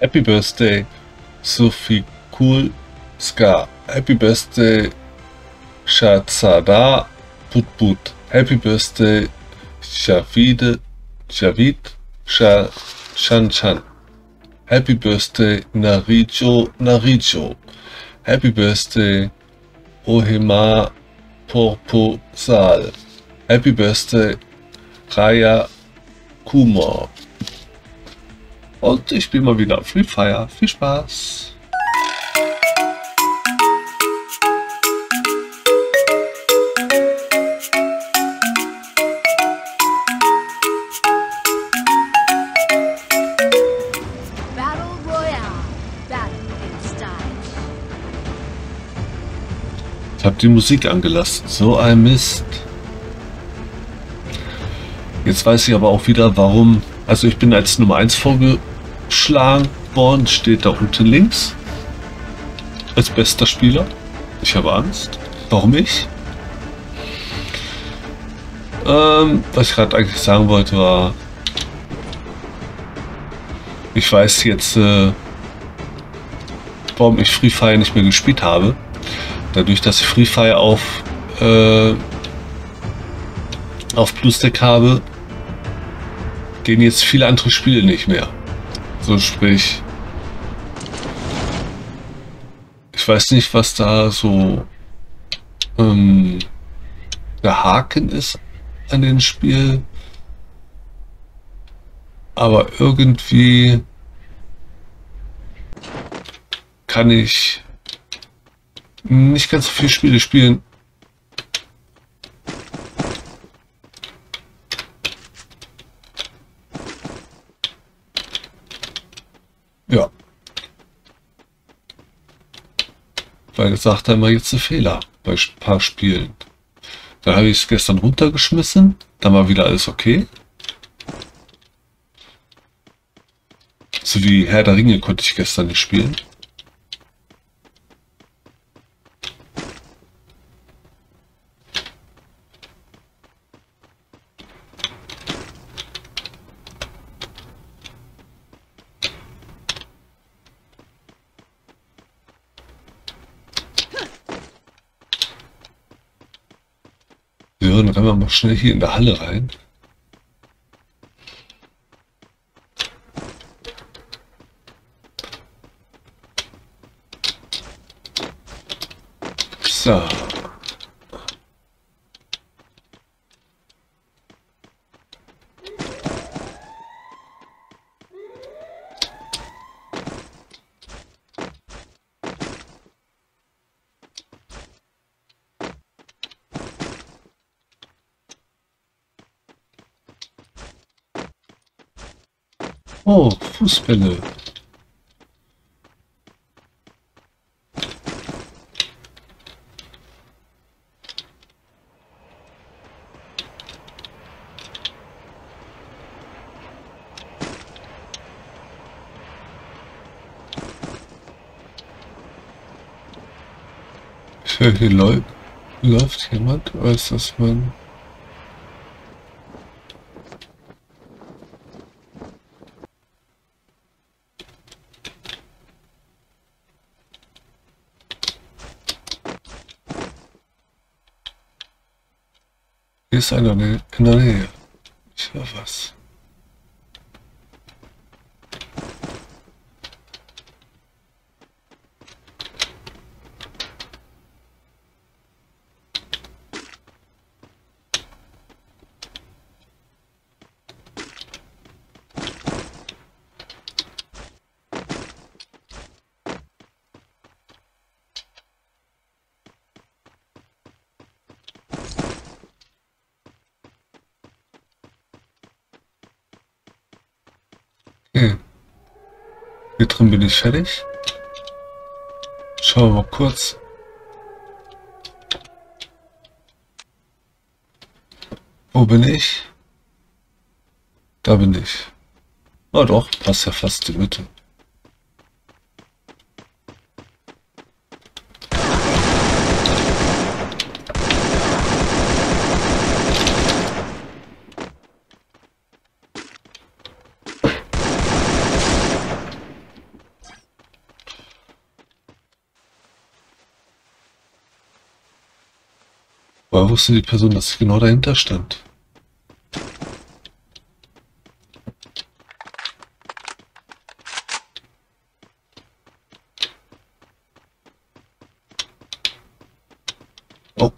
Happy Birthday, Sophie Kool Ska. Happy Birthday, Shatsada Putput. Happy Birthday, Shavid Javid Shanchan. Happy Birthday, Naricho. Happy Birthday, Ohima Porpo Sal. Happy Birthday, Raya Kumor. Und ich spiele mal wieder Free Fire. Viel Spaß! Ich habe die Musik angelassen, so ein Mist. Jetzt weiß ich aber auch wieder warum. Also ich bin als Nummer 1 vorgeschlagen worden, steht da unten links. Als bester Spieler. Ich habe Angst. Warum ich? Was ich gerade eigentlich sagen wollte war, ich weiß jetzt, warum ich Free Fire nicht mehr gespielt habe. Dadurch, dass ich Free Fire auf BlueStacks habe, gehen jetzt viele andere Spiele nicht mehr. So sprich, ich weiß nicht, was da so der Haken ist an dem Spiel, aber irgendwie kann ich nicht ganz so viele Spiele spielen. Ja. Weil das sagt er immer jetzt ein Fehler bei ein paar Spielen. Dann habe ich es gestern runtergeschmissen. Dann war wieder alles okay. So wie Herr der Ringe konnte ich gestern nicht spielen. Dann rennen wir mal schnell hier in der Halle rein. So. Oh, Fußbälle. Ich höre, hier läuft jemand, oder ist das man... Hier ist einer in der Nähe. Ich höre was. Okay. Hier drin bin ich fertig. Schauen wir mal kurz. Wo bin ich? Da bin ich. Na doch, passt ja fast die Mitte. Woher wusste die Person, dass ich genau dahinter stand? Oh.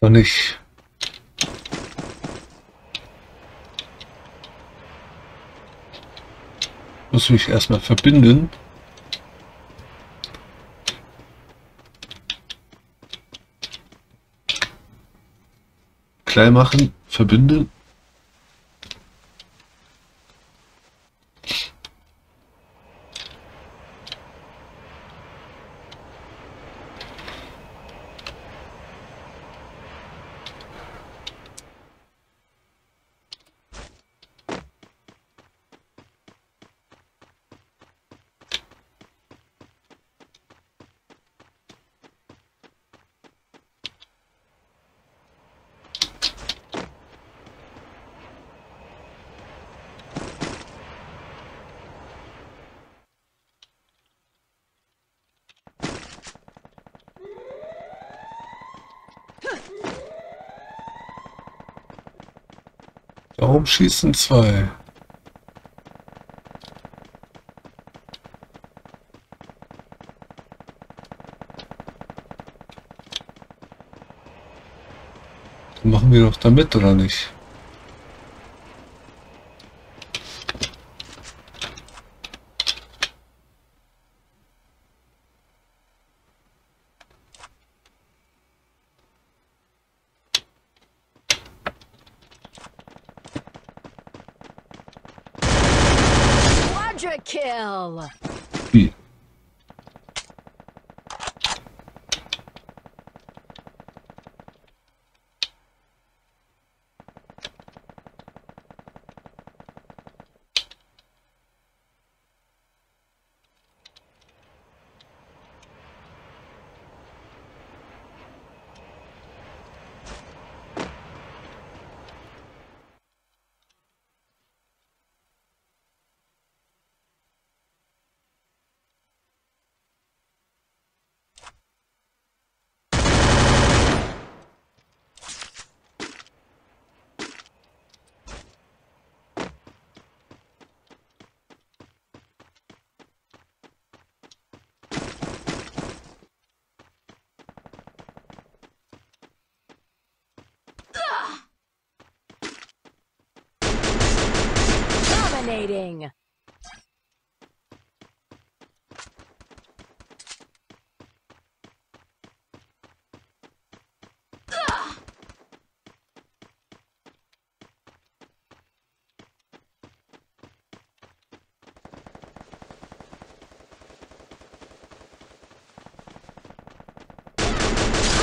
Noch nicht. Muss mich erstmal verbinden. Klein machen, verbinden. Warum schießen zwei? Dann machen wir doch damit, oder nicht? Kill. Wie? Dominating.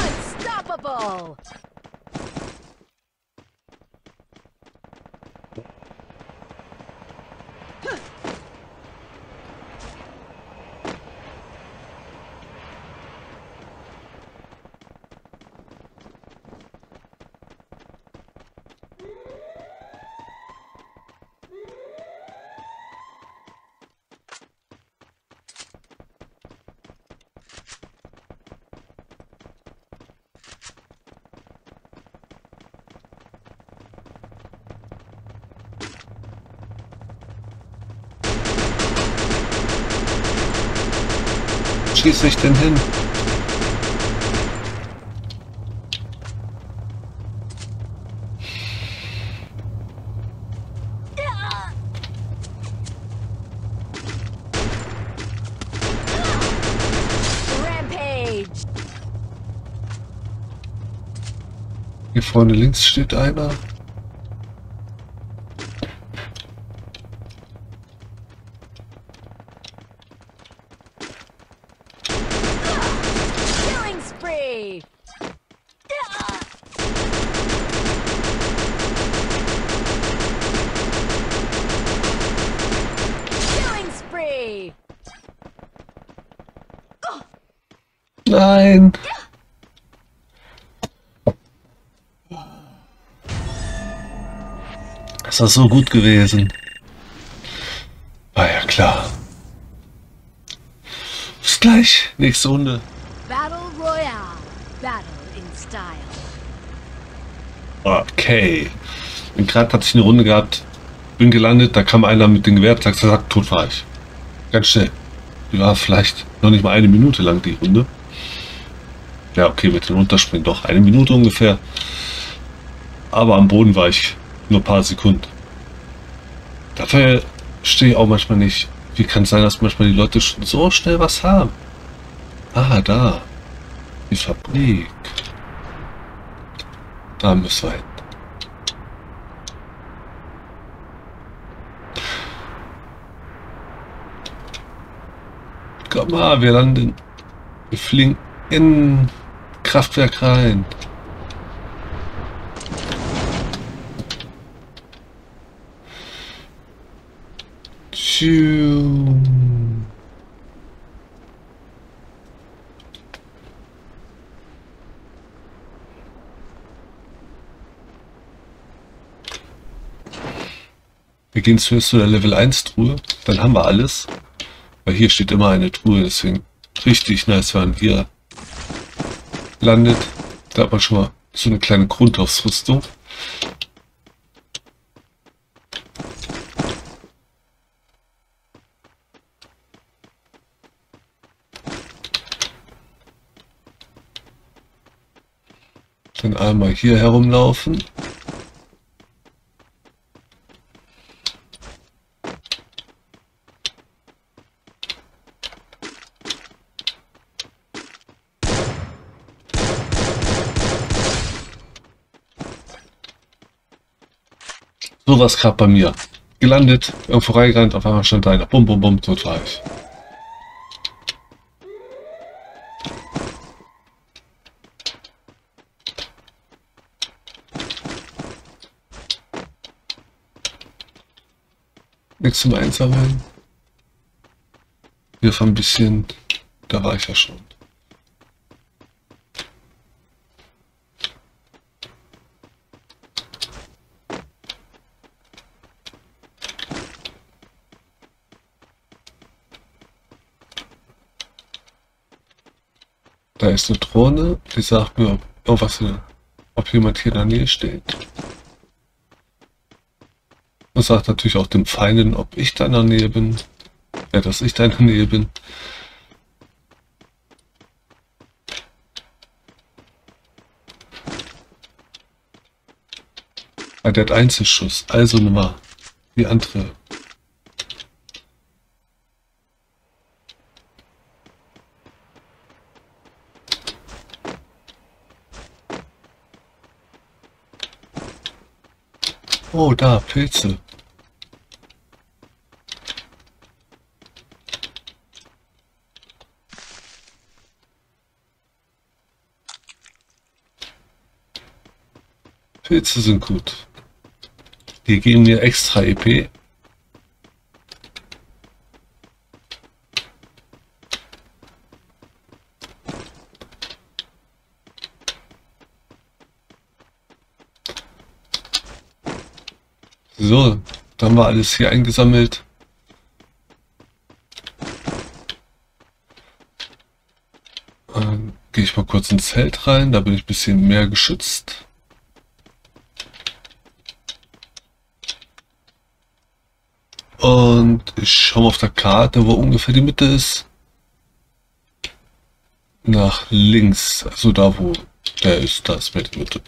Unstoppable. Wo schieße ich denn hin? Rampage! Hier vorne links steht einer. Nein! Das ist so gut gewesen. War ja klar. Bis gleich. Nächste Runde. Battle Royale. Battle in Style. Okay. Und gerade hatte ich eine Runde gehabt. Bin gelandet, da kam einer mit dem Gewehr, zack, zack, tot war ich. Ganz schnell. Die war vielleicht noch nicht mal eine Minute lang, die Runde. Ja, okay, mit dem Runterspringen doch eine Minute ungefähr. Aber am Boden war ich nur ein paar Sekunden. Dafür stehe ich auch manchmal nicht. Wie kann es sein, dass manchmal die Leute schon so schnell was haben? Ah, da. Die Fabrik. Da müssen wir hin. Komm mal, wir landen. Wir fliegen in Kraftwerk rein. Tschu. Wir gehen zuerst zu der Level 1 Truhe, dann haben wir alles. Weil hier steht immer eine Truhe, deswegen richtig nice, wenn hier landet. Da hat man schon mal so eine kleine Grundausrüstung. Dann einmal hier herumlaufen. So was gerade bei mir. Gelandet, irgendwo reingerannt, auf einmal stand einer. Bum, bum, bum, tot war ich. Nichts zum Einsammeln. Hier ein bisschen, da war ich ja schon. Da ist eine Drohne, die sagt mir, ob jemand hier in der Nähe steht. Und sagt natürlich auch dem Feinden, ob ich da in der Nähe bin. Ja, dass ich da in der Nähe bin. Ah, der hat Einzelschuss, also nochmal die andere. Oh, da, Pilze. Pilze sind gut. Die geben mir extra EP. So, dann haben wir alles hier eingesammelt. Dann gehe ich mal kurz ins Zelt rein, da bin ich ein bisschen mehr geschützt. Und ich schaue mal auf der Karte, wo ungefähr die Mitte ist. Nach links, also da wo der ist, da ist die Mitte.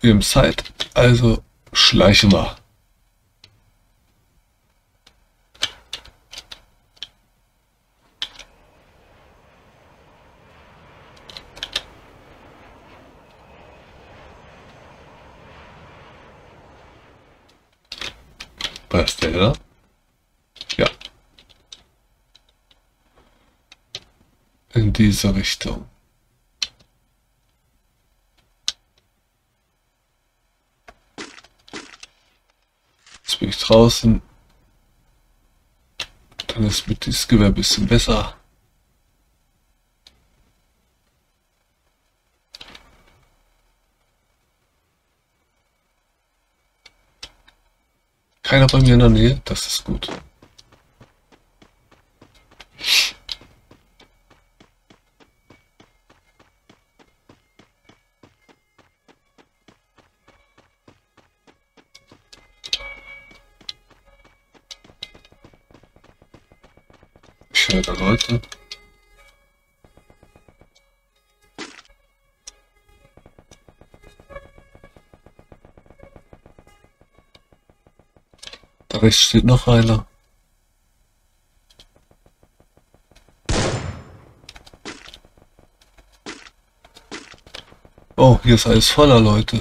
Wir haben Zeit, also schleichen wir. Passt der, oder? Ja. In dieser Richtung. Jetzt bin ich draußen. Dann ist mit diesem Gewehr ein bisschen besser. Keiner bei mir in der Nähe, das ist gut. Ich höre da Leute. Rechts steht noch einer. Oh, hier ist alles voller Leute.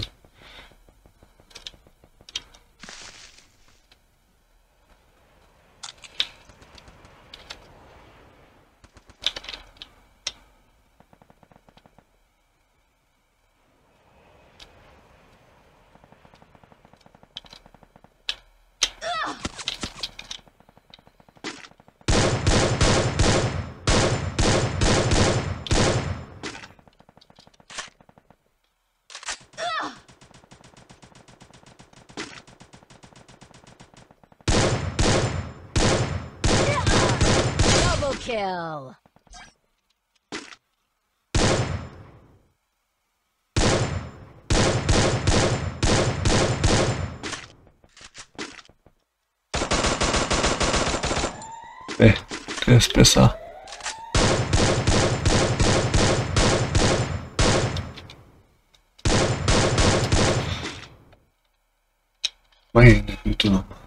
Kill. Nee, der ist besser. Meine Güte nochmal.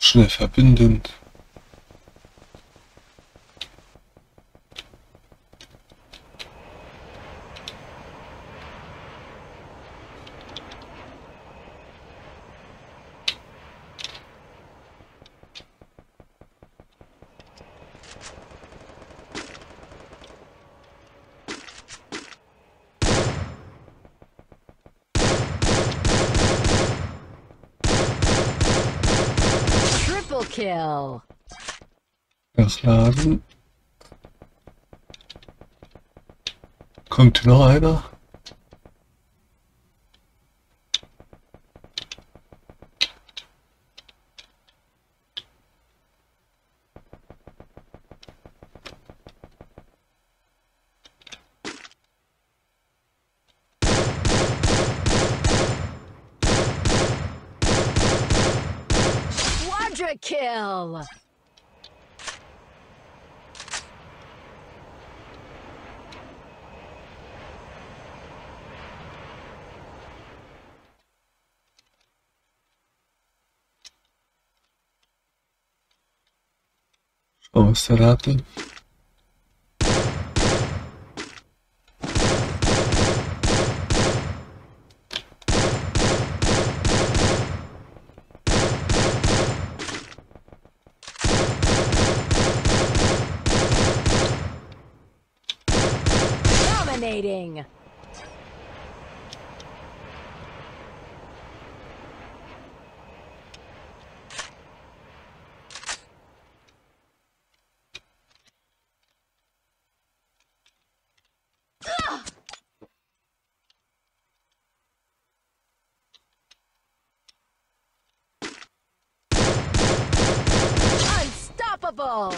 Schnell verbindend. Kill. Ausladen. Kommt noch einer? Kill. Oh, was der hatte? Unstoppable.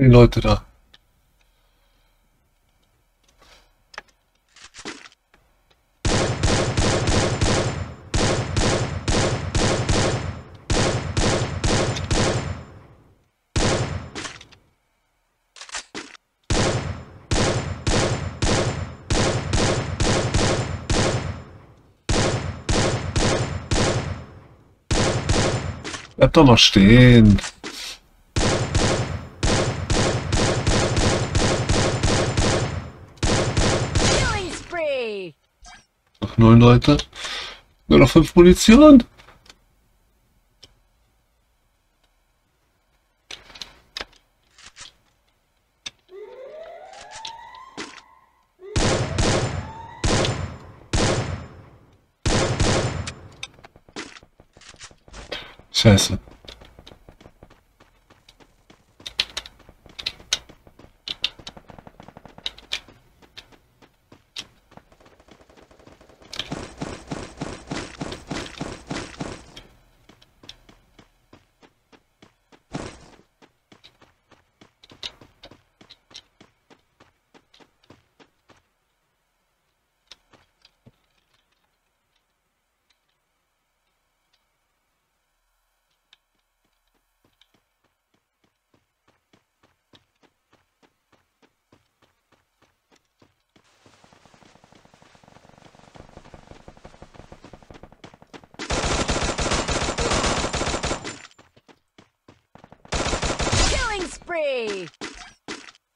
Die Leute da. Bleib doch mal stehen. Noch 9 Leute. Nur noch 5 Munition. Scheiße.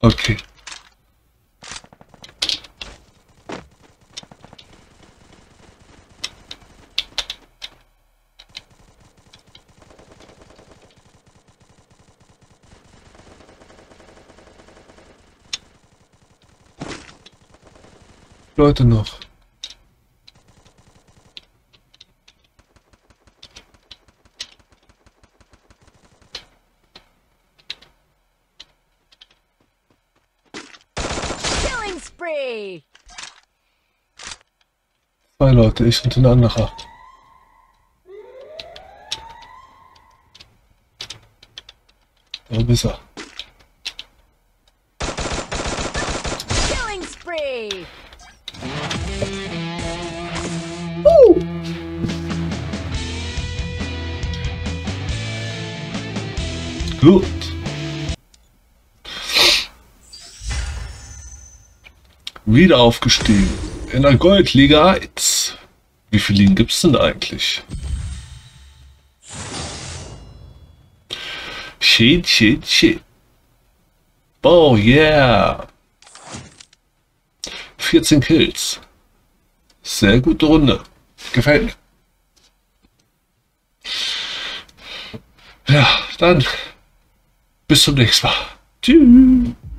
Okay. Leute noch. Leute, ich und ein anderer. Warum ist er? Gut. Wieder aufgestiegen. In der Goldliga. Wie viele Ligen gibt es denn eigentlich? Shit, shit, shit. Oh yeah. 14 Kills. Sehr gute Runde. Gefällt mir. Ja, dann bis zum nächsten Mal. Tschüss.